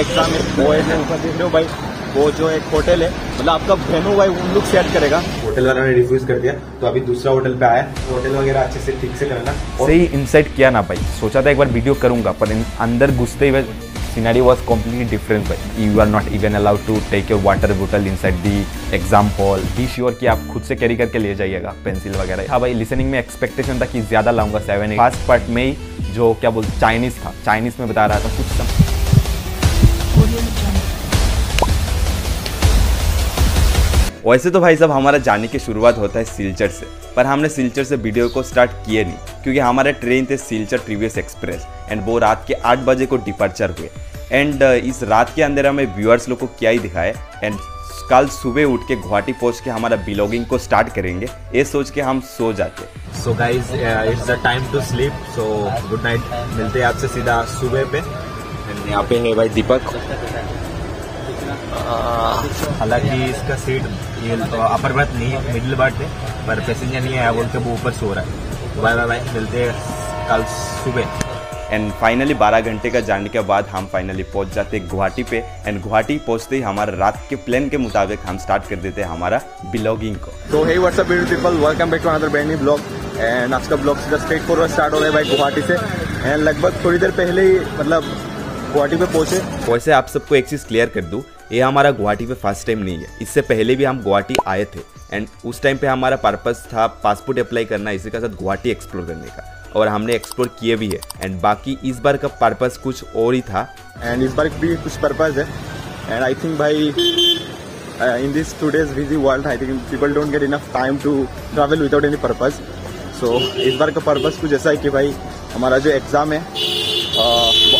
Exam है भाई, वो जो एक होटल है मतलब आपका भेनू भाई उन लोग शेयर करेगा। होटल वाला ने रिफ्यूज कर दिया तो अभी दूसरा होटल पे आया। होटल वगैरह अच्छे से ठीक से लेना सही इंसाइट किया ना भाई। सोचा था एक बार वीडियो करूंगा पर अंदर घुसते ही सिनेरियो वाज कम्प्लीटली डिफरेंट भाई। You are not even allowed to take your water बोतल inside the exam hall. Be sure कि आप खुद से कैरी करके ले जाइएगा पेंसिल वगैरह। हाँ भाई, लिसनिंग में एक्सपेक्टेशन था कि ज्यादा लाऊंगा 7-8। फर्स्ट पार्ट में ही जो क्या बोलते चाइनीज था, चाइनीज में बता रहा था कुछ। वैसे तो भाई साहब हमारा जाने की शुरुआत होता है सिलचर से, पर हमने सिलचर से वीडियो को स्टार्ट किए नहीं क्योंकि हमारे ट्रेन थे सिलचर प्रीवियस एक्सप्रेस एंड वो रात के 8 बजे को डिपार्चर हुए। एंड इस रात के अंदर हमें व्यूअर्स लोग को क्या ही दिखाए। एंड कल सुबह उठ के गुवाहाटी पहुंच के हमारा ब्लॉगिंग को स्टार्ट करेंगे ये सोच के हम सो जाते। So guys it's the time to sleep, so good night. मिलते हैं आपसे सीधा सुबह पे। एंड यहाँ पे है भाई दीपक, हालांकि इसका सीट ये अपर बर्थ नहीं है, मिडिल बर्थ है, पर पैसेंजर नहीं आया बोल के वो ऊपर सो रहा है। बाय बाय बाय, मिलते हैं कल सुबह। एंड फाइनली 12 घंटे का जाने के बाद हम फाइनली पहुंच जाते हैं गुवाहाटी पे। एंड गुवाहाटी पहुंचते ही हमारा रात के प्लान के मुताबिक हम स्टार्ट कर देते हैं हमारा ब्लॉगिंग को। तो hey what's up people, welcome back to another brand new blog. And आज का ब्लॉग स्ट्रेट फॉरवर्ड स्टार्ट हो गया भाई गुवाहाटी से। एंड लगभग थोड़ी देर पहले ही मतलब गुवाहाटी पे पहुंचे। वैसे आप सबको एक चीज़ क्लियर कर दूँ, ये हमारा गुवाहाटी पे फर्स्ट टाइम नहीं है, इससे पहले भी हम गुवाहाटी आए थे। एंड उस टाइम पे हमारा पर्पस था पासपोर्ट अप्लाई करना, इसी के साथ गुवाहाटी एक्सप्लोर करने का, और हमने एक्सप्लोर किए भी है। एंड बाकी इस बार का पर्पस कुछ और ही था एंड इस बार भी कुछ पर्पस है। एंड आई थिंक भाई in this today's busy world I think people don't get enough time to travel without any purpose. So इस बार का पर्पस कुछ ऐसा है कि भाई हमारा जो एग्ज़ाम है वो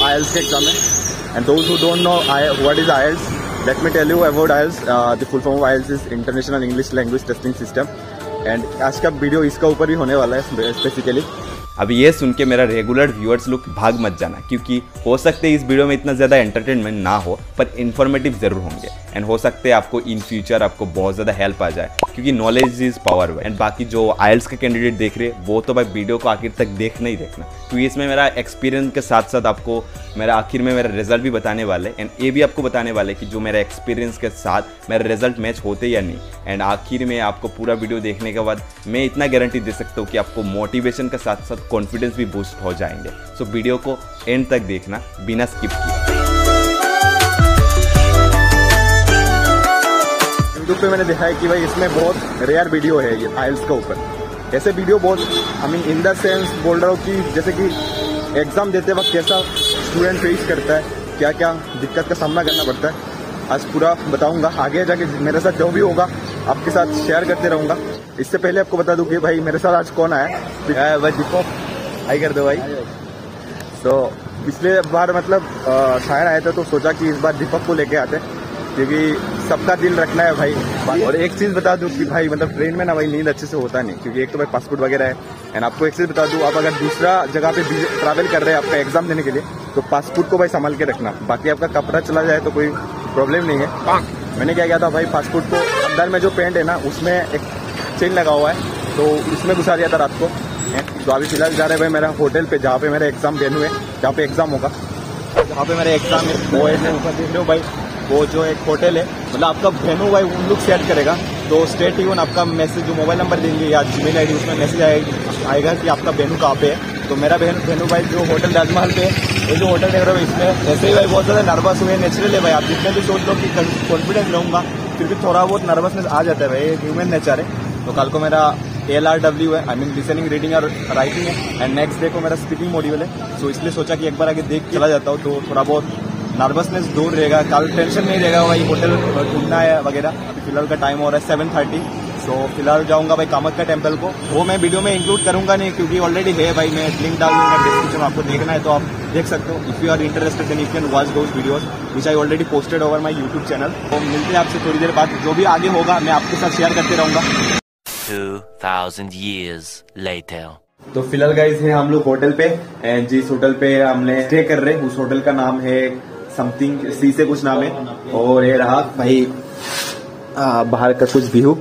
IELTS का एग्ज़ाम है। And those who don't know what is IELTS, let me tell you about IELTS. The full form of IELTS is International English Language Testing System. And आज का वीडियो इसका ऊपर ही होने वाला है स्पेसिफिकली। अभी ये सुन के मेरा रेगुलर व्यूअर्स लोग भाग मत जाना क्योंकि हो सकते है इस वीडियो में इतना ज़्यादा एंटरटेनमेंट ना हो पर इन्फॉर्मेटिव ज़रूर होंगे। एंड हो सकते है आपको इन फ्यूचर आपको बहुत ज़्यादा हेल्प आ जाए क्योंकि नॉलेज इज़ पावर। एंड बाकी जो IELTS के कैंडिडेट देख रहे वो तो भाई वीडियो को आखिर तक देखना ही देखना क्योंकि इसमें मेरा एक्सपीरियंस के साथ साथ आपको मेरा आखिर में मेरा रिजल्ट भी बताने वाले। एंड ये भी आपको बताने वाले कि जो मेरा एक्सपीरियंस के साथ मेरा रिजल्ट मैच होते या नहीं। एंड आखिर में आपको पूरा वीडियो देखने के बाद मैं इतना गारंटी दे सकता हूँ कि आपको मोटिवेशन के साथ साथ कॉन्फिडेंस भी बूस्ट हो जाएंगे। सो वीडियो को एंड तक देखना बिना स्किप किए। यूट्यूब पे मैंने देखा है कि भाई इसमें बहुत रेयर वीडियो है ये IELTS के ऊपर। ऐसे वीडियो बहुत I mean in the sense बोल रहा हूँ कि जैसे कि एग्ज़ाम देते वक्त कैसा स्टूडेंट फेस करता है, क्या क्या दिक्कत का सामना करना पड़ता है, आज पूरा बताऊंगा। आगे जाके मेरे साथ जो भी होगा आपके साथ शेयर करते रहूंगा। इससे पहले आपको बता दूं कि भाई मेरे साथ आज कौन आया है। भाई दीपक, हाई कर दो भाई। तो पिछले बार मतलब शायर आया था तो सोचा कि इस बार दीपक को लेके आते क्योंकि सबका दिल रखना है भाई। और एक चीज़ बता दूँ कि भाई मतलब ट्रेन में ना भाई नींद अच्छे से होता नहीं क्योंकि एक तो भाई पासपोर्ट वगैरह है। एंड आपको एक चीज़ बता दूँ, आप अगर दूसरा जगह पे ट्रैवल कर रहे हैं आपका एग्जाम देने के लिए तो पासपोर्ट को भाई संभाल के रखना, बाकी आपका कपड़ा चला जाए तो कोई प्रॉब्लम नहीं है। मैंने क्या किया था भाई, पासपोर्ट को अंदर में जो पेंट है ना उसमें एक चेन लगा हुआ है तो उसमें घुसा दिया था रात को। तो अभी फिलहाल जा रहे भाई मेरा होटल पर जहाँ पे मेरा एग्जाम वेन्यू है, जहाँ पे एग्जाम होगा, जहाँ पे मेरा एग्जाम है वो है भाई वो जो एक होटल है मतलब आपका वेन्यू भाई उन लोग शेयर करेगा। तो स्टेट यून आपका मैसेज जो मोबाइल नंबर देंगे या Gmail ID उसमें मैसेज आएगा कि आपका वेन्यू कहाँ पे है। तो मेरा वेन्यू भाई जो होटल राजमहल पे है, ये जो होटल देख रहे हो इसमें ऐसे ही भाई बहुत ज़्यादा नर्वस हुए, नेचुरल है भाई। आप जितने भी सोच लो कि कॉन्फिडेंस रहूँगा फिर भी थोड़ा बहुत नर्वसनेस आ जाता है भाई, ह्यूमन नेचर है। तो कल को मेरा LRW है आई मीन लिसनिंग रीडिंग और राइटिंग है एंड नेक्स्ट डे को मेरा स्पीकिंग मॉड्यूल है। तो इसलिए सोचा कि एक बार आगे देख चला जाता हूँ तो थोड़ा बहुत नर्वसनेस दूर रहेगा, कल टेंशन नहीं रहेगा भाई। होटल घूमना है वगैरह। फिलहाल का टाइम हो रहा है 7:30। सो फिलहाल जाऊंगा भाई कामाख्या टेम्पल को, वो मैं वीडियो में इंक्लूड करूंगा नहीं क्योंकि ऑलरेडी है भाई। मैं लिंक डाल दूंगा डिस्क्रिप्शन में, आपको देखना है तो आप देख सकते हो। If you are interested then you can watch those videos which I already posted over my YouTube channel. तो मिलते हैं आपसे थोड़ी देर बाद, जो भी आगे होगा मैं आपके साथ शेयर करते रहूंगा। 2000 years later. तो फिलहाल गाइस है हम लोग होटल पे एंड जिस होटल पे हमने स्टे कर रहे उस होटल का नाम है समथिंग सी से कुछ नाम है। और ये रहा भाई बाहर का कुछ व्यू।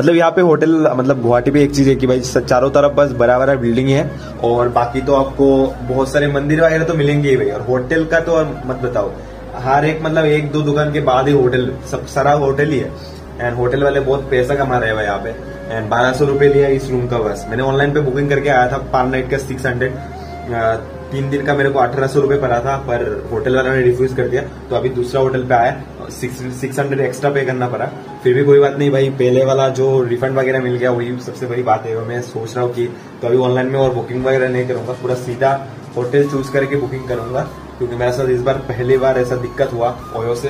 मतलब यहाँ पे होटल मतलब गुवाहाटी पे एक चीज़ है कि भाई चारों तरफ बस बड़ा बड़ा बिल्डिंग है और बाकी तो आपको बहुत सारे मंदिर वगैरह तो मिलेंगे ही भाई। और होटल का तो और मत बताओ, हर एक मतलब एक दो दुकान के बाद ही होटल, सब सारा होटल ही है। एंड होटल वाले बहुत पैसा कमा रहे हैं यहाँ पे। एंड 1200 रुपये लिया इस रूम का। बस मैंने ऑनलाइन पे बुकिंग करके आया था, पर नाइट का 600, 3 दिन का मेरे को 1800 रुपये पड़ा था, पर होटल वाला ने रिफ्यूज कर दिया। तो अभी दूसरा होटल पे आया, 600 एक्स्ट्रा पे करना पड़ा। फिर भी कोई बात नहीं भाई, पहले वाला जो रिफंड वगैरह मिल गया वही सबसे बड़ी बात है। मैं सोच रहा हूँ कि तो अभी ऑनलाइन में और बुकिंग वगैरह नहीं करूँगा, पूरा सीधा होटल चूज करके बुकिंग करूँगा, क्योंकि मेरे साथ इस बार पहली बार ऐसा दिक्कत हुआ ओयो से।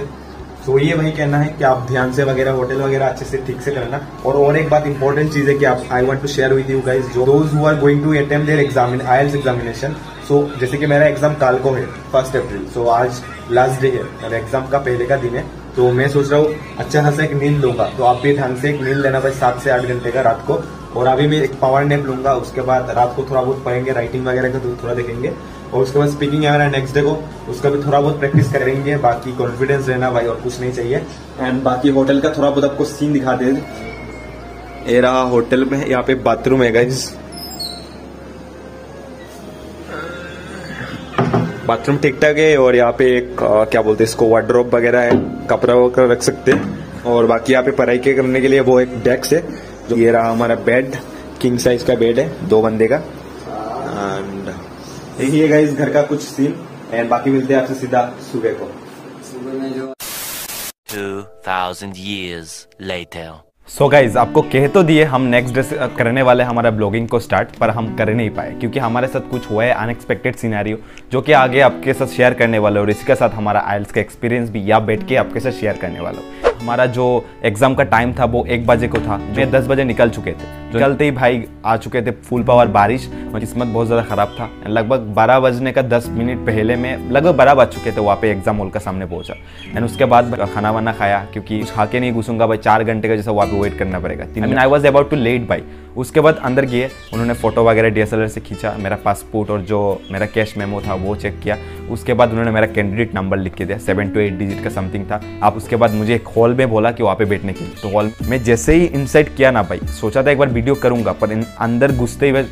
तो ये वही कहना है कि आप ध्यान से वगैरह होटल वगैरह अच्छे से ठीक से लेना। और एक बात इंपॉर्टेंट चीज है कि आप I want to share with you guys जो those who are going to attempt their IELTS examination. So जैसे कि मेरा एग्जाम कल को है 1 अप्रैल, सो आज लास्ट डे है, एग्जाम का पहले का दिन है। तो मैं सोच रहा हूँ अच्छा खासा एक नींद लूंगा, तो आप भी ढंग से एक नींद लेना भाई 7 से 8 घंटे का रात को। और अभी मैं एक पावर नैप लूंगा, उसके बाद रात को थोड़ा बहुत पढ़ेंगे, राइटिंग वगैरह का थोड़ा देखेंगे, और उसके बाद स्पीकिंग हमारा नेक्स्ट डे को उसका भी थोड़ा बहुत प्रैक्टिस करेंगे। बाकी कॉन्फिडेंस रहना भाई, और कुछ नहीं चाहिए। एंड बाकी होटल का थोड़ा बहुत आपको सीन दिखा दे। ये रहा होटल में, यहाँ पे बाथरूम है गाइस, बाथरूम ठीक ठाक है। और यहाँ पे एक क्या बोलते हैं इसको, वार्डरोब वगैरह है, कपड़ा वगैरह रख सकते हैं। और बाकी यहाँ पे पढ़ाई के करने के लिए वो एक डेस्क है। ये रहा हमारा बेड, किंग साइज का बेड है 2 बंदे का। एंड यही है गाइस घर का कुछ सीन। एंड बाकी मिलते हैं आपसे सीधा सुबह को। सुबह में जो 2000 years later। सो गाइज आपको कह तो दिए हम नेक्स्ट डे करने वाले हमारा ब्लॉगिंग को स्टार्ट, पर हम कर नहीं पाए क्योंकि हमारे साथ कुछ हुआ है अनएक्सपेक्टेड सिनेरियो, जो कि आगे आपके साथ शेयर करने वाला हूँ। और इसके साथ हमारा IELTS का एक्सपीरियंस भी या बैठ के आपके साथ शेयर करने वाला हूँ। हमारा जो एग्जाम का टाइम था वो 1 बजे को था, जो 10 बजे निकल चुके थे। निकलते ही भाई आ चुके थे फुल पावर बारिश, किस्मत बहुत ज़्यादा ख़राब था। लगभग 12 बजने का 10 मिनट पहले में लगभग 12 बज चुके थे, वहाँ पे एग्जाम हॉल का सामने पहुँचा। एंड उसके बाद खाना वाना खाया, क्योंकि कुछ खा के नहीं घुसूंगा भाई, 4 घंटे का जैसा वहाँ पे वेट करना पड़ेगा। I was about to late भाई। उसके बाद अंदर गए, उन्होंने फ़ोटो वगैरह DSLR से खींचा, मेरा पासपोर्ट और जो मेरा कैश मेमो था वो चेक किया। उसके बाद उन्होंने मेरा कैंडिडेट नंबर लिख के दिया, 7 to 8 डिजिट का समथिंग था। आप उसके बाद मुझे एक हॉल में बोला कि वहाँ पे बैठने के लिए। तो हॉल में जैसे ही इनसाइड किया ना भाई, सोचा था एक बार वीडियो करूँगा, पर अंदर घुसते ही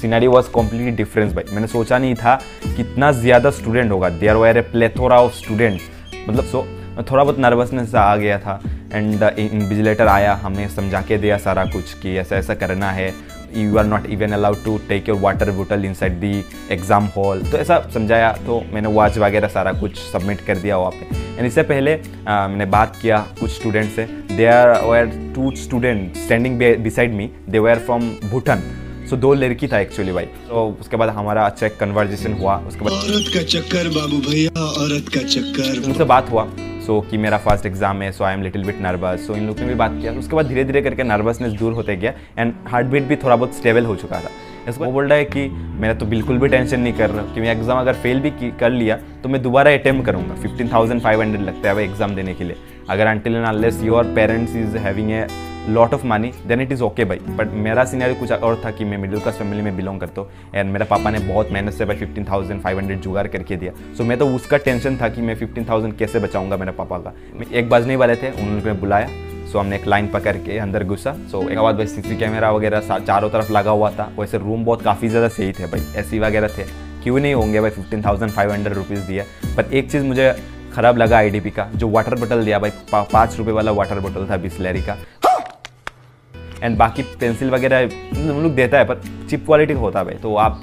सिनेरियो वाज कम्प्लीटली डिफरेंस भाई। मैंने सोचा नहीं था कितना ज़्यादा स्टूडेंट होगा, there were a plethora of students, मतलब सो थोड़ा बहुत नर्वसनेस आ गया था। एंड इन्विजिलेटर आया, हमने समझा के दिया सारा कुछ कि ऐसा ऐसा करना है, you are not even allowed to take your water bottle inside the exam hall, तो ऐसा समझाया। तो मैंने वॉच वगैरह सारा कुछ सबमिट कर दिया वहाँ पे। एंड इससे पहले मैंने बात किया कुछ स्टूडेंट से। There were 2 student standing beside me, they were from Bhutan. So 2 लड़की था एक्चुअली भाई। तो उसके बाद हमारा अच्छा एक कन्वर्जेशन हुआ। उसके बाद औरत का चक्कर बाबू भैया, औरत का चक्कर, उनसे बात हुआ सो कि मेरा फर्स्ट एग्जाम है, so I am little bit nervous. So इन लोगों ने भी बात किया। उसके बाद धीरे धीरे करके नर्वसनेस दूर होते गया, एंड हार्ट बीट भी थोड़ा बहुत स्टेबल हो चुका था। इसको वो बोल रहा है कि मेरा तो बिल्कुल भी टेंशन नहीं कर रहा कि मैं एग्ज़ाम अगर फेल भी कर लिया तो मैं दोबारा अटैम्प्ट करूँगा। 15,500 लगता है भाई एग्ज़ाम देने के लिए। अगर until and unless your parents is having a lot of money then it is okay भाई। बट मेरा सिनेरियो कुछ और था कि मैं मिडिल क्लास फैमिली में बिलोंग करता हूँ, एंड मेरे पापा ने बहुत मेहनत से भाई 15,500 जुगाड़ करके दिया। सो मैं तो उसका टेंशन था कि मैं 15,000 कैसे बचाऊंगा मेरे पापा का। मैं 1 बजने वाले थे, उन लोगों ने बुलाया। सो हमने एक लाइन पकड़ के अंदर घुसा। सो एक आवाज़ भाई CCTV कैमरा वगैरह चारों तरफ लगा हुआ था। वैसे रूम बहुत काफ़ी ज़्यादा सही थे भाई, AC वगैरह थे, क्यों नहीं होंगे भाई 15,500 रुपीज़ दिया। पर एक चीज़ मुझे ख़राब लगा IDP का, जो वाटर बोटल दिया भाई 5 रुपये वाला वाटर बोटल था बिसलेरी का। एंड बाकी पेंसिल वगैरह उन लोग देता है, पर चिप क्वालिटी होता है भाई। तो आप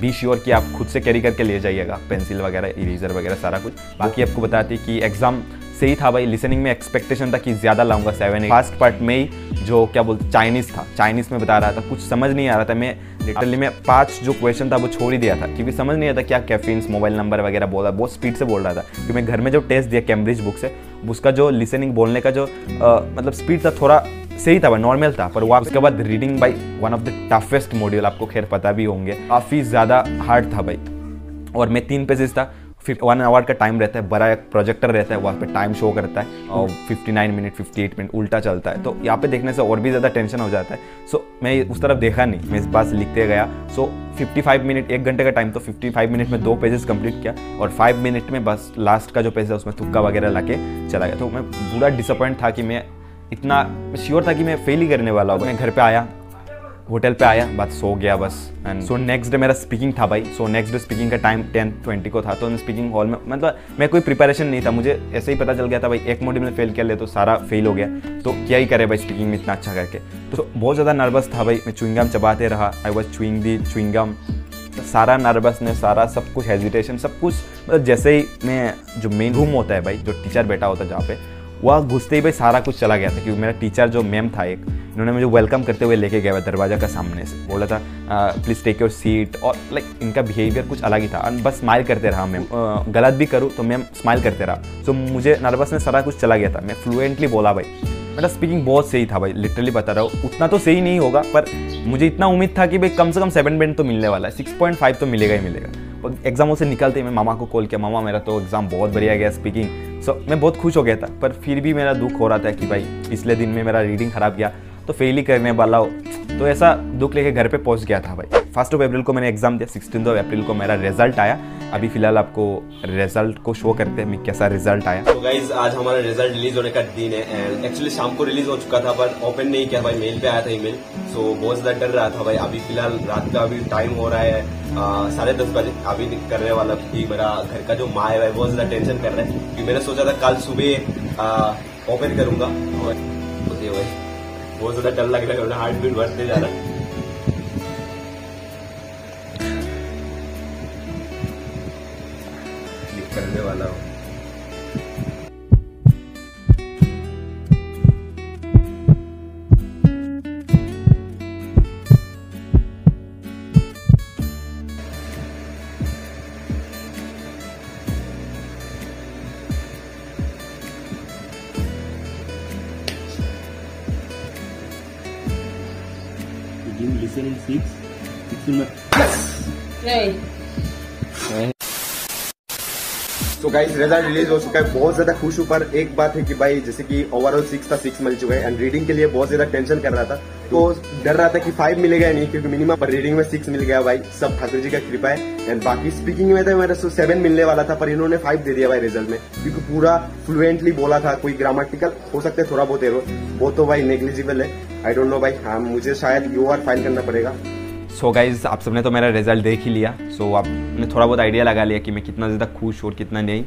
बी श्योर कि आप खुद से कैरी करके ले जाइएगा पेंसिल वगैरह, इरेजर वगैरह सारा कुछ। बाकी आपको बताते कि एग्ज़ाम सही था भाई। लिसनिंग में एक्सपेक्टेशन था कि ज़्यादा लाऊंगा 7-8। फर्स्ट पार्ट में ही जो क्या बोलते चाइनीज़ था, चाइनीज़ में बता रहा था, कुछ समझ नहीं आ रहा था। मैं लिटरली में 5 जो क्वेश्चन था वो छोड़ ही दिया था, क्योंकि समझ नहीं आता क्या कैफीन्स मोबाइल नंबर वगैरह बोला, बहुत स्पीड से बोल रहा था। क्योंकि मैं घर में जो टेस्ट दिया कैम्ब्रिज बुक से, उसका जो लिसनिंग बोलने का जो मतलब स्पीड था थोड़ा सही था भाई, नॉर्मल था। पर वहाँ उसके बाद रीडिंग भाई one of the toughest module, आपको खैर पता भी होंगे, काफ़ी ज़्यादा हार्ड था भाई। और मैं 3 पेजेस था, 1 आवर का टाइम रहता है, बड़ा एक प्रोजेक्टर रहता है, वहाँ पे टाइम शो करता है और 59 मिनट 58 मिनट उल्टा चलता है। तो यहाँ पे देखने से और भी ज़्यादा टेंशन हो जाता है। सो मैं उस तरफ देखा नहीं, मैं इस पास लिखते गया। सो 55 मिनट 1 घंटे का टाइम, तो 55 मिनट में 2 पेजेस कंप्लीट किया, और 5 मिनट में बस लास्ट का जो पेज है उसमें तुक्का वगैरह ला के चला गया। तो मैं पूरा डिसअपॉइंट था कि मैं इतना श्योर था कि मैं फेल ही करने वाला हूँ। मैं घर पे आया, होटल पे आया, बाद सो गया बस। एंड सो नेक्स्ट डे मेरा स्पीकिंग था भाई। सो नेक्स्ट डे स्पीकिंग का टाइम 10:20 को था। तो स्पीकिंग हॉल में मतलब मैं कोई प्रिपरेशन नहीं था, मुझे ऐसे ही पता चल गया था भाई एक मॉड्यूल में फेल कर ले तो सारा फेल हो गया, तो क्या ही करे भाई स्पीकिंग में इतना अच्छा करके। तो बहुत ज़्यादा नर्वस था भाई, मैं च्युइंगम चबाते रहा, I was chewing the chewing gum, सारा नर्वसनेस, सारा सब कुछ हेजिटेशन, सब कुछ मतलब जैसे ही मैं जो मेन रूम होता है भाई, जो टीचर बैठा होता है जहाँ पे, वह घुसते ही भाई सारा कुछ चला गया था। क्योंकि मेरा टीचर जो मैम था एक, इन्होंने मुझे वेलकम करते हुए लेके गया दरवाजा का सामने से, बोला था प्लीज़ टेक योर सीट, और लाइक इनका बिहेवियर कुछ अलग ही था। और बस स्माइल करते रहा मैम, गलत भी करूँ तो मैम स्माइल करते रहा। सो मुझे नर्वसनेस सारा कुछ चला गया था, मैं फ्लुएंटली बोला भाई, मेरा स्पीकिंग बहुत सही था भाई, लिटरली बता रहा हूँ। उतना तो सही नहीं होगा पर मुझे इतना उम्मीद था कि भाई कम से कम 7 पॉइंट तो मिलने वाला है, 6.5 तो मिलेगा ही मिलेगा। और एग्जामों से निकलते ही मैं मामा को कॉल किया, मामा मेरा तो एग्ज़ाम बहुत बढ़िया गया स्पीकिंग। सो मैं बहुत खुश हो गया था, पर फिर भी मेरा दुख हो रहा था कि भाई पिछले दिन में मेरा रीडिंग ख़राब गया तो फेल ही करने वाला हो। तो ऐसा दुख लेके घर पे पहुंच गया था भाई। 1 अप्रैल को मैंने एग्जाम दिया, 16 अप्रैल को मेरा रिजल्ट आया। अभी फिलहाल आपको रिजल्ट को शो करते हैं कैसा रिजल्ट आया। तो गाइज आज हमारा रिजल्ट रिलीज होने का दिन है, एंड एक्चुअली शाम को रिलीज हो चुका था पर ओपन नहीं किया भाई, मेल पे आया था ईमेल। सो बहुत ज्यादा डर रहा था भाई। अभी फिलहाल रात का अभी टाइम हो रहा है 10:30 बजे, अभी करने वाला थी। मेरा घर का जो माँ है भाई बहुत ज्यादा टेंशन कर रहा है कि मैंने सोचा था कल सुबह ओपन करूंगा, और बहुत ज्यादा डर लग रहा है, हार्ट बीट बढ़ते जा रहा है। क्लिक करने वाला हूँ। तो गाइस रिजल्ट रिलीज हो चुका है, बहुत ज्यादा खुश हूँ। पर एक बात है कि भाई जैसे कि ओवरऑल 6 था 6 मिल चुका है, एंड रीडिंग के लिए बहुत ज्यादा टेंशन कर रहा था। तो डर रहा था कि 5 मिलेगा या नहीं, क्योंकि मिनिमम पर रीडिंग में 6 मिल गया भाई, सब ठाकुर जी का कृपा है। एंड बाकी स्पीकिंग में तो मेरा 7 मिलने वाला था, पर इन्होंने 5 दे दिया भाई रिजल्ट में, क्योंकि पूरा फ्लुएंटली बोला था। कोई ग्रामेटिकल हो सकता है थोड़ा बहुत एरर, वो तो भाई नेग्लिजिबल है, आई डोंट नो भाई। हाँ मुझे शायद UR फाइल करना पड़ेगा। सो गाइज़ आप सबने तो मेरा रिजल्ट देख ही लिया। सो आपने थोड़ा बहुत आइडिया लगा लिया कि मैं कितना ज़्यादा खुश और कितना नहीं।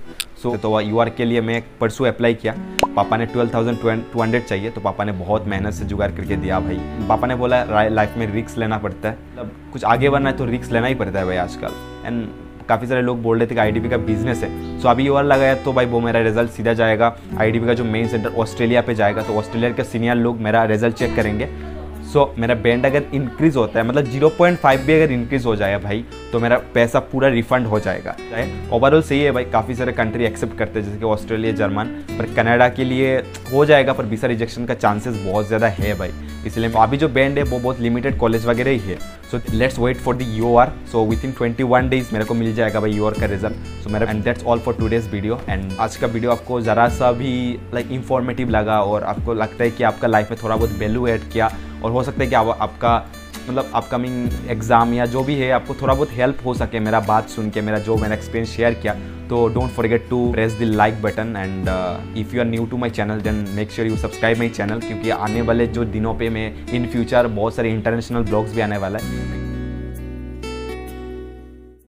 तो UR के लिए मैं परसों अप्लाई किया। पापा ने 12,200 चाहिए, तो पापा ने बहुत मेहनत से जुगाड़ करके दिया भाई। पापा ने बोला लाइफ में रिस्क लेना पड़ता है, मतलब कुछ आगे बढ़ना है तो रिस्क लेना ही पड़ता है भाई आजकल। एंड काफ़ी सारे लोग बोल रहे थे कि IDP का बिजनेस है। सो अभी UR लगाया तो भाई वो मेरा रिजल्ट सीधा जाएगा IDP का जो मेन सेंटर ऑस्ट्रेलिया पर जाएगा, तो ऑस्ट्रेलिया के सीनियर लोग मेरा रिजल्ट चेक करेंगे। सो मेरा बैंड अगर इंक्रीज़ होता है, मतलब 0.5 भी अगर इंक्रीज़ हो जाए भाई, तो मेरा पैसा पूरा रिफंड हो जाएगा। ओवरऑल सही है भाई, काफ़ी सारे कंट्री एक्सेप्ट करते हैं जैसे कि ऑस्ट्रेलिया, जर्मन, पर कनाडा के लिए हो जाएगा, पर वीसा रिजेक्शन का चांसेस बहुत ज़्यादा है भाई। इसलिए अभी जो बैंड है वो बहुत लिमिटेड कॉलेज वगैरह ही है। So let's wait for the UR। So within 21 days मेरे को मिल जाएगा भाई UR का रिजल्ट। सो मेरा and that's all for today's video. And आज का वीडियो आपको ज़रा सा भी लाइक इंफॉर्मेटिव लगा और आपको लगता है कि आपका लाइफ में थोड़ा बहुत वैल्यू ऐड किया, और हो सकता है कि आपका मतलब अपकमिंग एग्ज़ाम या जो भी है आपको थोड़ा बहुत हेल्प हो सके मेरा बात सुन के, मेरा एक्सपीरियंस शेयर किया, तो don't forget to press the like button. And if you are new to my channel then make sure you subscribe my channel, क्योंकि आने वाले जो दिनों पे मैं इन फ्यूचर बहुत सारे इंटरनेशनल ब्लॉग्स भी आने वाला है।